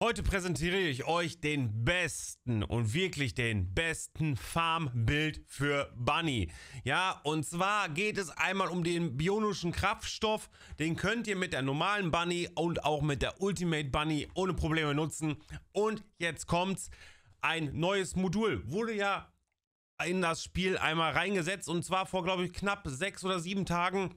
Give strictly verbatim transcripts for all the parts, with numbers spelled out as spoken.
Heute präsentiere ich euch den besten und wirklich den besten Farmbild für Bunny. Ja, und zwar geht es einmal um den bionischen Kraftstoff. Den könnt ihr mit der normalen Bunny und auch mit der Ultimate Bunny ohne Probleme nutzen. Und jetzt kommt's. Ein neues Modul wurde ja in das Spiel einmal reingesetzt. Und zwar vor, glaube ich, knapp sechs oder sieben Tagen.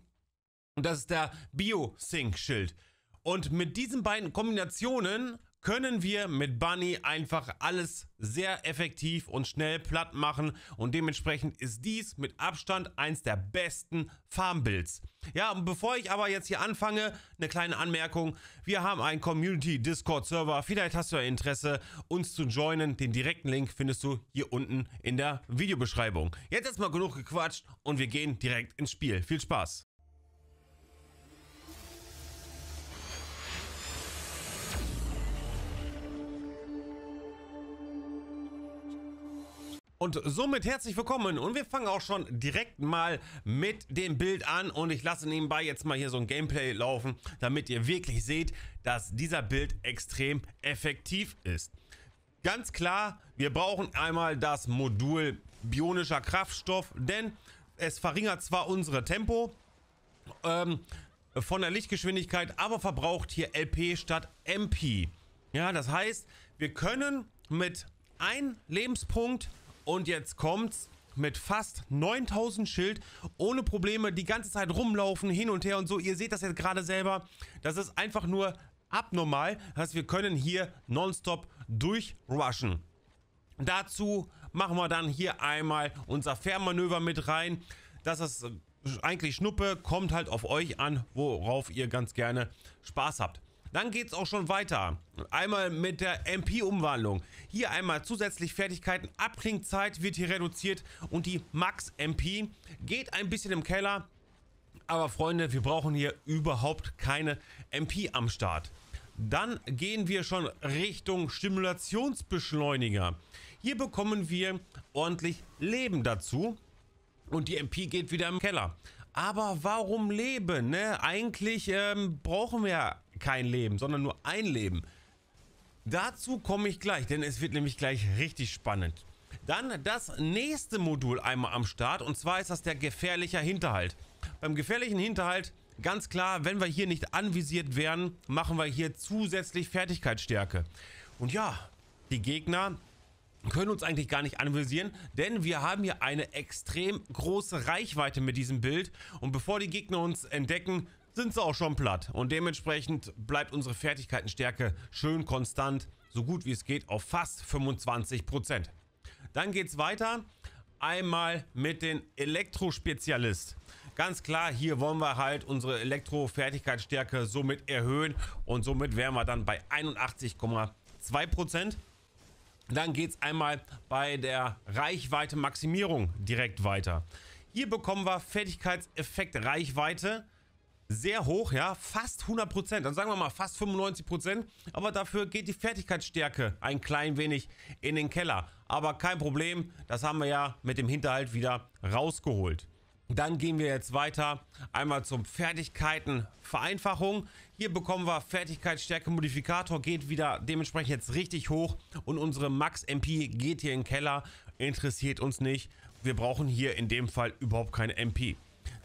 Und das ist der Bio-Sync-Schild. Und mit diesen beiden Kombinationen können wir mit Bunny einfach alles sehr effektiv und schnell platt machen. Und dementsprechend ist dies mit Abstand eins der besten Farmbuilds. Ja, und bevor ich aber jetzt hier anfange, eine kleine Anmerkung. Wir haben einen Community-Discord-Server. Vielleicht hast du ja Interesse, uns zu joinen. Den direkten Link findest du hier unten in der Videobeschreibung. Jetzt erstmal genug gequatscht und wir gehen direkt ins Spiel. Viel Spaß! Und somit herzlich willkommen und wir fangen auch schon direkt mal mit dem Bild an und ich lasse nebenbei jetzt mal hier so ein Gameplay laufen, damit ihr wirklich seht, dass dieser Bild extrem effektiv ist. Ganz klar, wir brauchen einmal das Modul bionischer Kraftstoff, denn es verringert zwar unsere Tempo ähm, von der Lichtgeschwindigkeit, aber verbraucht hier L P statt M P. Ja, das heißt, wir können mit einem Lebenspunkt... Und jetzt kommt's, mit fast neuntausend Schild, ohne Probleme, die ganze Zeit rumlaufen, hin und her und so. Ihr seht das jetzt gerade selber, das ist einfach nur abnormal. Das heißt, wir können hier nonstop durchrushen. Dazu machen wir dann hier einmal unser Fernmanöver mit rein. Das ist eigentlich Schnuppe, kommt halt auf euch an, worauf ihr ganz gerne Spaß habt. Dann geht es auch schon weiter. Einmal mit der M P-Umwandlung. Hier einmal zusätzlich Fertigkeiten. Abklingzeit wird hier reduziert. Und die Max-M P geht ein bisschen im Keller. Aber Freunde, wir brauchen hier überhaupt keine M P am Start. Dann gehen wir schon Richtung Stimulationsbeschleuniger. Hier bekommen wir ordentlich Leben dazu. Und die M P geht wieder im Keller. Aber warum Leben, ne? Eigentlich ähm, brauchen wir ja kein Leben, sondern nur ein Leben. Dazu komme ich gleich, denn es wird nämlich gleich richtig spannend. Dann das nächste Modul einmal am Start und zwar ist das der gefährliche Hinterhalt. Beim gefährlichen Hinterhalt, ganz klar, wenn wir hier nicht anvisiert werden, machen wir hier zusätzlich Fertigkeitsstärke. Und ja, die Gegner können uns eigentlich gar nicht anvisieren, denn wir haben hier eine extrem große Reichweite mit diesem Bild. Und bevor die Gegner uns entdecken, sind sie auch schon platt. Und dementsprechend bleibt unsere Fertigkeitenstärke schön konstant, so gut wie es geht, auf fast fünfundzwanzig Prozent. Dann geht es weiter, einmal mit den Elektrospezialist. Ganz klar, hier wollen wir halt unsere Elektro-Fertigkeitsstärke somit erhöhen. Und somit wären wir dann bei einundachtzig Komma zwei Prozent. Dann geht es einmal bei der Reichweite-Maximierung direkt weiter. Hier bekommen wir Fertigkeitseffekt-Reichweite sehr hoch, ja, fast hundert Prozent, dann sagen wir mal fast fünfundneunzig Prozent, aber dafür geht die Fertigkeitsstärke ein klein wenig in den Keller. Aber kein Problem, das haben wir ja mit dem Hinterhalt wieder rausgeholt. Dann gehen wir jetzt weiter, einmal zum Fertigkeitenvereinfachung. Hier bekommen wir Fertigkeitsstärke-Modifikator, geht wieder dementsprechend jetzt richtig hoch und unsere Max-M P geht hier in den Keller, interessiert uns nicht. Wir brauchen hier in dem Fall überhaupt keine M P.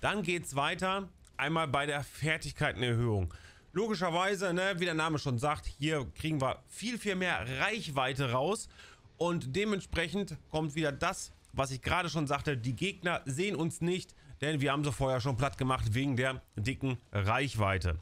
Dann geht es weiter, einmal bei der Fertigkeitenerhöhung. Logischerweise, ne, wie der Name schon sagt, hier kriegen wir viel, viel mehr Reichweite raus und dementsprechend kommt wieder das, was ich gerade schon sagte, die Gegner sehen uns nicht, denn wir haben sie vorher schon platt gemacht wegen der dicken Reichweite.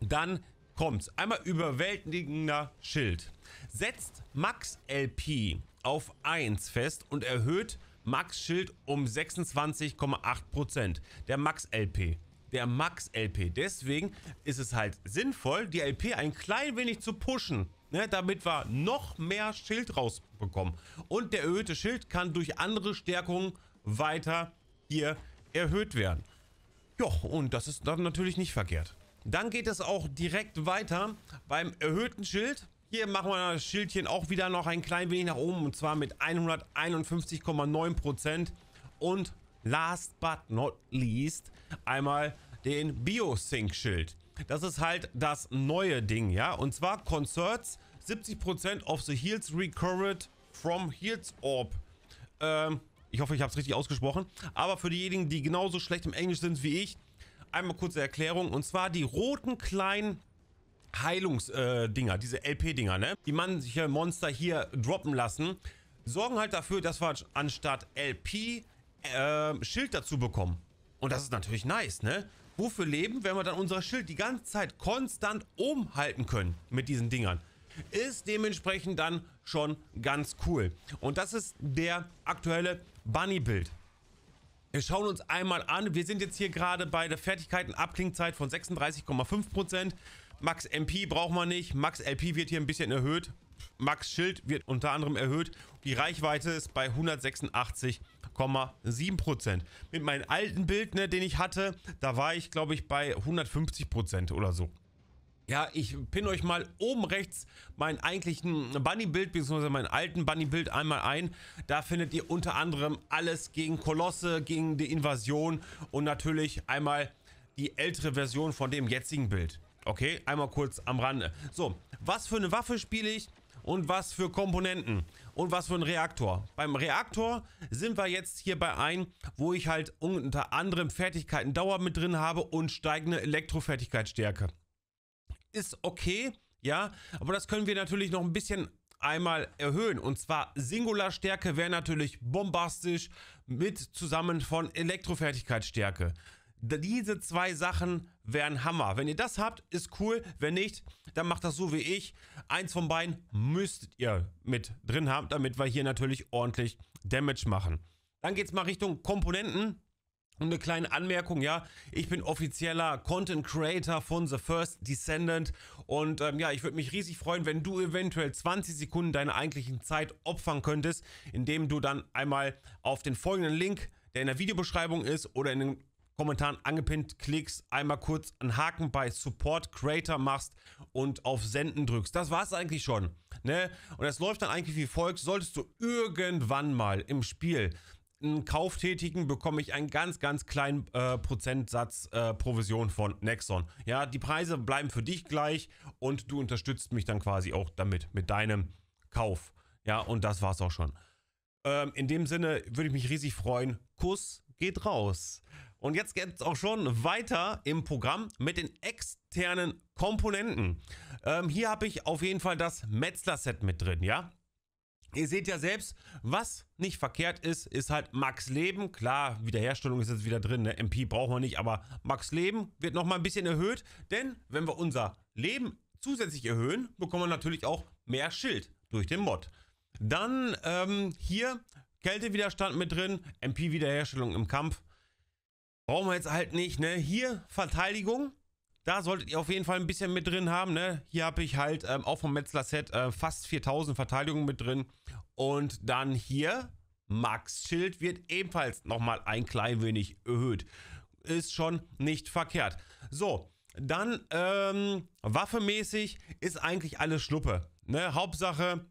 Dann kommt's. Einmal überwältigender Schild. Setzt Max L P auf eins fest und erhöht Max Schild um sechsundzwanzig Komma acht Prozent. Der Max L P. Der Max L P. Deswegen ist es halt sinnvoll, die L P ein klein wenig zu pushen. Ne, damit wir noch mehr Schild rausbekommen. Und der erhöhte Schild kann durch andere Stärkungen weiter hier erhöht werden. Ja, und das ist dann natürlich nicht verkehrt. Dann geht es auch direkt weiter beim erhöhten Schild. Hier machen wir das Schildchen auch wieder noch ein klein wenig nach oben. Und zwar mit hunderteinundfünfzig Komma neun Prozent. Und last but not least einmal den Bio-Sync-Schild. Das ist halt das neue Ding, ja. Und zwar Concerts siebzig Prozent of the Heals Recovered from Heals Orb. Ähm, ich hoffe, ich habe es richtig ausgesprochen. Aber für diejenigen, die genauso schlecht im Englisch sind wie ich, einmal kurze Erklärung. Und zwar die roten kleinen Heilungsdinger, äh, diese L P-Dinger, ne? Die manche Monster hier droppen lassen, sorgen halt dafür, dass wir anstatt L P äh, Schild dazu bekommen. Und das ist natürlich nice, ne? Wofür leben, wenn wir dann unser Schild die ganze Zeit konstant oben halten können mit diesen Dingern? Ist dementsprechend dann schon ganz cool. Und das ist der aktuelle Bunny-Build. Wir schauen uns einmal an. Wir sind jetzt hier gerade bei der Fertigkeiten Abklingzeit von sechsunddreißig Komma fünf Prozent. Max M P braucht man nicht. Max L P wird hier ein bisschen erhöht. Max Schild wird unter anderem erhöht. Die Reichweite ist bei hundertsechsundachtzig Komma sieben Prozent. Mit meinem alten Bild, ne, den ich hatte, da war ich, glaube ich, bei hundertfünfzig Prozent oder so. Ja, ich pinne euch mal oben rechts meinen eigentlichen Bunny-Bild, beziehungsweise meinen alten Bunny-Bild einmal ein. Da findet ihr unter anderem alles gegen Kolosse, gegen die Invasion und natürlich einmal die ältere Version von dem jetzigen Bild. Okay, einmal kurz am Rande. So, was für eine Waffe spiele ich und was für Komponenten und was für ein Reaktor. Beim Reaktor sind wir jetzt hier bei ein, wo ich halt unter anderem Fertigkeiten Dauer mit drin habe und steigende Elektrofertigkeitsstärke. Ist okay, ja, aber das können wir natürlich noch ein bisschen einmal erhöhen. Und zwar Singularstärke wäre natürlich bombastisch mit zusammen von Elektrofertigkeitsstärke. Diese zwei Sachen wären Hammer. Wenn ihr das habt, ist cool. Wenn nicht, dann macht das so wie ich. Eins von beiden müsstet ihr mit drin haben, damit wir hier natürlich ordentlich Damage machen. Dann geht es mal Richtung Komponenten. Und eine kleine Anmerkung, ja, ich bin offizieller Content Creator von The First Descendant und ähm, ja, ich würde mich riesig freuen, wenn du eventuell zwanzig Sekunden deiner eigentlichen Zeit opfern könntest, indem du dann einmal auf den folgenden Link, der in der Videobeschreibung ist oder in den Kommentaren angepinnt, klickst, einmal kurz einen Haken bei Support Creator machst und auf Senden drückst. Das war es eigentlich schon, ne? Und das läuft dann eigentlich wie folgt: Solltest du irgendwann mal im Spiel einen Kauf tätigen, bekomme ich einen ganz, ganz kleinen äh, Prozentsatz äh, Provision von Nexon. Ja, die Preise bleiben für dich gleich und du unterstützt mich dann quasi auch damit, mit deinem Kauf. Ja, und das war's auch schon. Ähm, in dem Sinne würde ich mich riesig freuen. Kuss geht raus. Und jetzt geht es auch schon weiter im Programm mit den externen Komponenten. Ähm, hier habe ich auf jeden Fall das Metzler-Set mit drin, ja. Ihr seht ja selbst, was nicht verkehrt ist, ist halt Max Leben. Klar, Wiederherstellung ist jetzt wieder drin, ne? M P brauchen wir nicht, aber Max Leben wird nochmal ein bisschen erhöht. Denn wenn wir unser Leben zusätzlich erhöhen, bekommen wir natürlich auch mehr Schild durch den Mod. Dann ähm, hier Kältewiderstand mit drin, M P-Wiederherstellung im Kampf. Brauchen wir jetzt halt nicht, ne? Hier Verteidigung. Da solltet ihr auf jeden Fall ein bisschen mit drin haben, ne? Hier habe ich halt ähm, auch vom Metzler-Set äh, fast viertausend Verteidigungen mit drin. Und dann hier, Max Schild wird ebenfalls nochmal ein klein wenig erhöht. Ist schon nicht verkehrt. So, dann ähm, waffemäßig ist eigentlich alles Schluppe, ne? Hauptsache,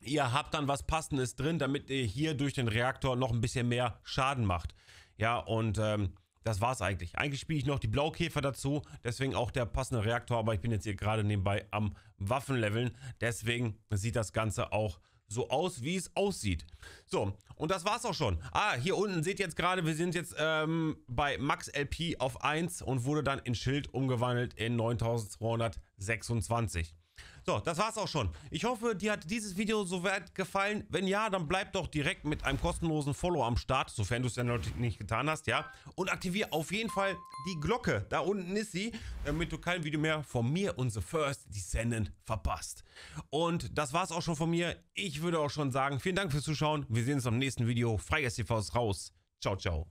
ihr habt dann was Passendes drin, damit ihr hier durch den Reaktor noch ein bisschen mehr Schaden macht. Ja, und ähm, das war's eigentlich. Eigentlich spiele ich noch die Blaukäfer dazu, deswegen auch der passende Reaktor, aber ich bin jetzt hier gerade nebenbei am Waffenleveln, deswegen sieht das Ganze auch so aus, wie es aussieht. So, und das war's auch schon. Ah, hier unten seht ihr jetzt gerade, wir sind jetzt ähm, bei Max L P auf eins und wurde dann in Schild umgewandelt in neuntausendzweihundertsechsundzwanzig. So, das war's auch schon. Ich hoffe, dir hat dieses Video soweit gefallen. Wenn ja, dann bleib doch direkt mit einem kostenlosen Follow am Start, sofern du es ja noch nicht getan hast, ja. Und aktiviere auf jeden Fall die Glocke. Da unten ist sie, damit du kein Video mehr von mir und The First Descendant verpasst. Und das war's auch schon von mir. Ich würde auch schon sagen, vielen Dank fürs Zuschauen. Wir sehen uns am nächsten Video. FreigeistTV ist raus. Ciao, ciao.